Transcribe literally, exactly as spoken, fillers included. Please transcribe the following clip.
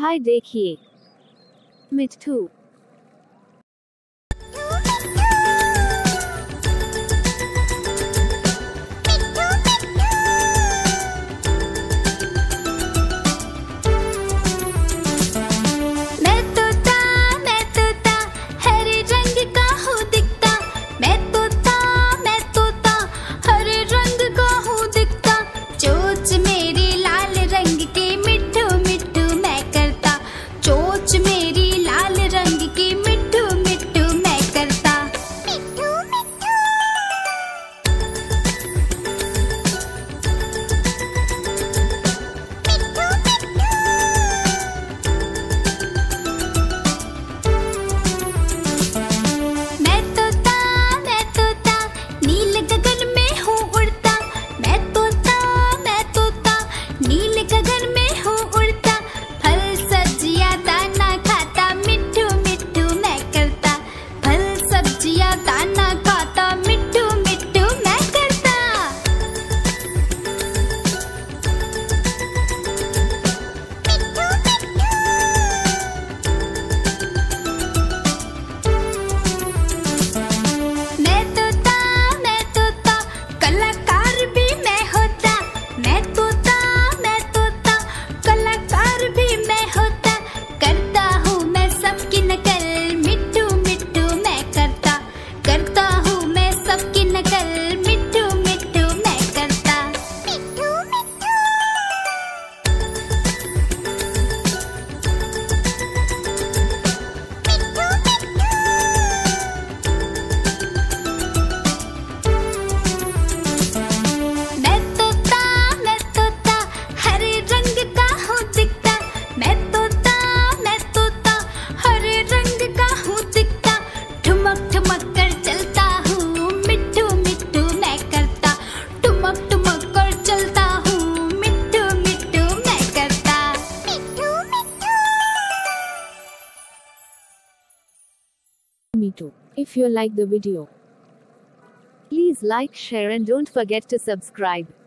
भाई देखिए मिट्ठू। If you like the video, please like, share and don't forget to subscribe.